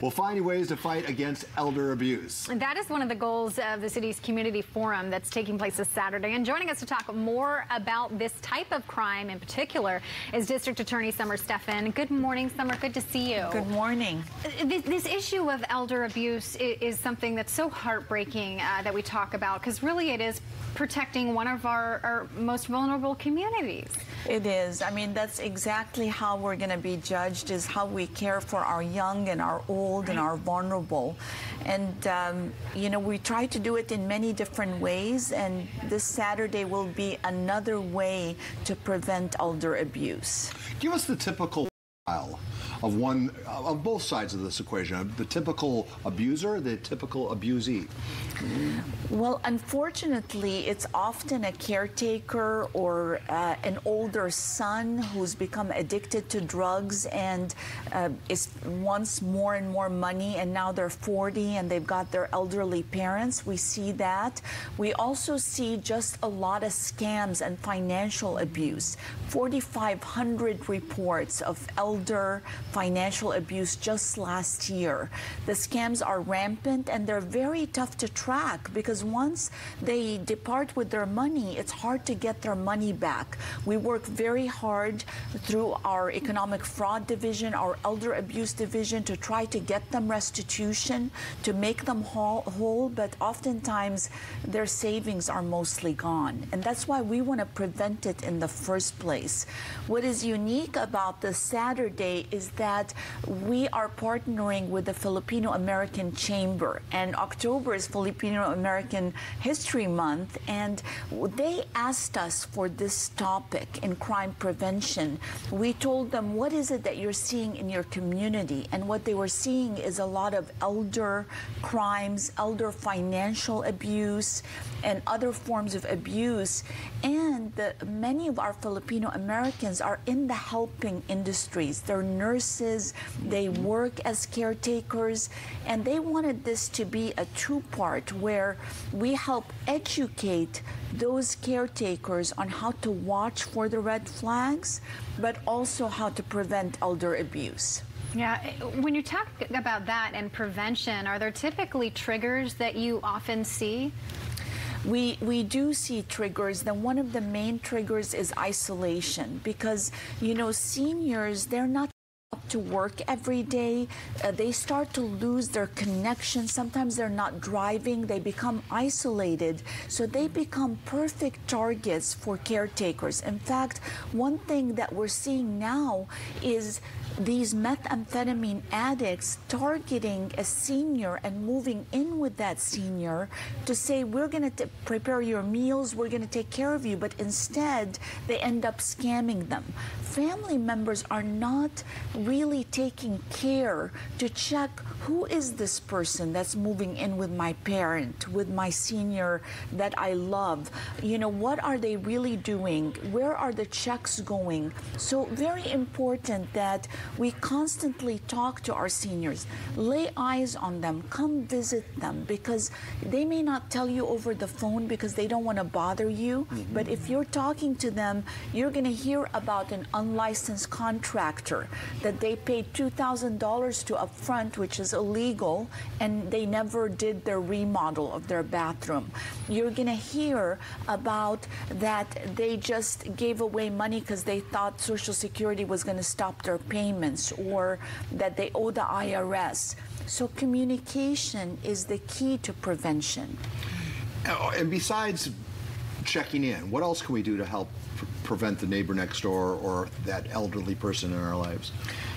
will find ways to fight against elder abuse. And that is one of the goals of the city's community forum that's taking place this Saturday. And joining us to talk more about this type of crime in particular is District Attorney Summer Stephan. Good morning, Summer. Good to see you. Good morning. This issue of elder abuse is something that's so heartbreaking that we talk about, because really it is protecting one of our most vulnerable communities. It is. I mean, that's exactly how we're going to be judged, is how we care for our young and our old, right, and our vulnerable. And, you know, we try to do it in many different ways, and this Saturday will be another way to prevent elder abuse. Give us the typical file of both sides of this equation, the typical abuser, the typical abusee. Well, unfortunately, it's often a caretaker or an older son who's become addicted to drugs and wants more and more money, and now they're 40 and they've got their elderly parents. We see that. We also see just a lot of scams and financial abuse. 4,500 reports of elder financial abuse just last year. The scams are rampant and they're very tough to track, because once they depart with their money, it's hard to get their money back. We work very hard through our economic fraud division, our elder abuse division, to try to get them restitution, to make them whole, but oftentimes their savings are mostly gone. And that's why we want to prevent it in the first place. What is unique about this Saturday is that we are partnering with the Filipino American Chamber, and October is Filipino American History Month, and they asked us for this topic in crime prevention. We told them, what is it that you're seeing in your community? And what they were seeing is a lot of elder crimes, elder financial abuse, and other forms of abuse. And many of our Filipino Americans are in the helping industries. They're nurses, they work as caretakers, and they wanted this to be a two-part, where we help educate those caretakers on how to watch for the red flags, but also how to prevent elder abuse. Yeah, when you talk about that and prevention, are there typically triggers that you often see? We do see triggers. Then one of the main triggers is isolation, because, you know, seniors, they're not up to work every day. They start to lose their connection. Sometimes they're not driving. They become isolated. So they become perfect targets for caretakers. In fact, one thing that we're seeing now is these methamphetamine addicts targeting a senior and moving in with that senior to say, we're going to prepare your meals, we're going to take care of you, but instead they end up scamming them. Family members are not really taking care to check, who is this person that's moving in with my parent, with my senior that I love? You know, what are they really doing? Where are the checks going? So very important that we constantly talk to our seniors, lay eyes on them, come visit them, because they may not tell you over the phone because they don't want to bother you. Mm-hmm. But if you're talking to them, you're going to hear about an unlicensed contractor that they paid $2,000 to upfront, which is illegal, and they never did their remodel of their bathroom. You're going to hear about that they just gave away money because they thought Social Security was going to stop their payments, or that they owe the IRS. So communication is the key to prevention. And besides checking in, what else can we do to help prevent the neighbor next door or that elderly person in our lives?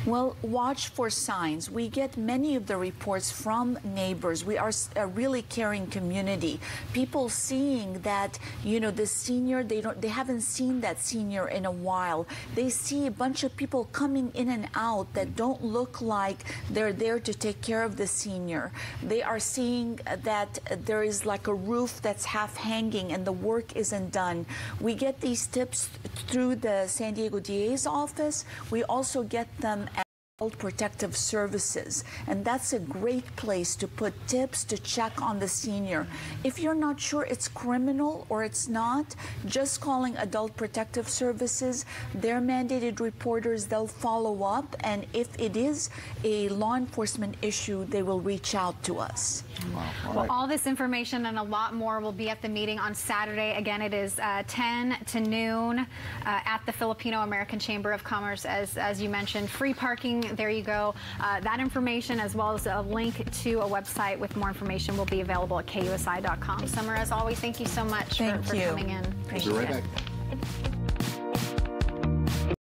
Well, watch for signs. We get many of the reports from neighbors. We are a really caring community. People seeing that, you know, the senior, they haven't seen that senior in a while. They see a bunch of people coming in and out that don't look like they're there to take care of the senior. They are seeing that there is like a roof that's half hanging and the work isn't done. We get these tips through the San Diego DA's office. We also get them Protective services, and that's a great place to put tips, to check on the senior. If you're not sure it's criminal or it's not, just calling Adult Protective Services. They're mandated reporters, they'll follow up, and if it is a law enforcement issue, they will reach out to us. Wow. Well, all this information and a lot more will be at the meeting on Saturday. Again, it is 10 to noon at the Filipino American Chamber of Commerce, as you mentioned. Free parking, there you go. That information, as well as a link to a website with more information, will be available at KUSI.com. Summer, as always, thank you so much for coming in. Appreciate it. We'll be right back.